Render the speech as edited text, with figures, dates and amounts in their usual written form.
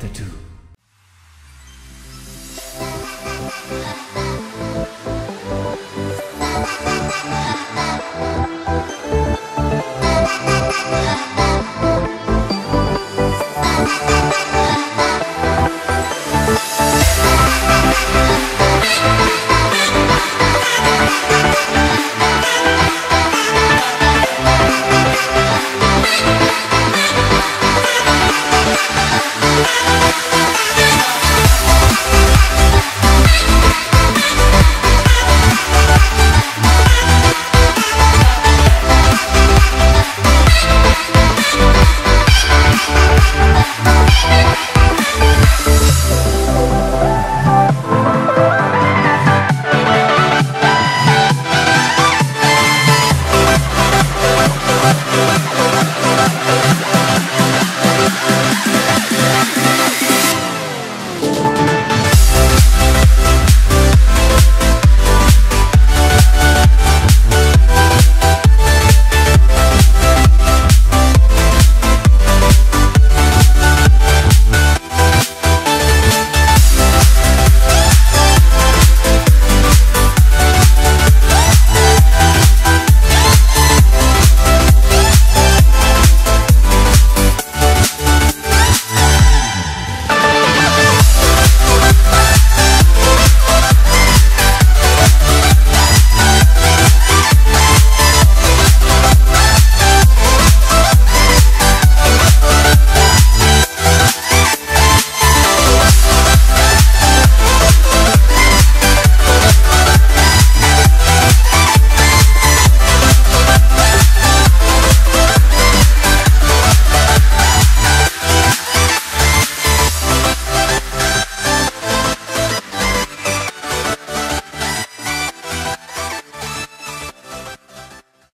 the two.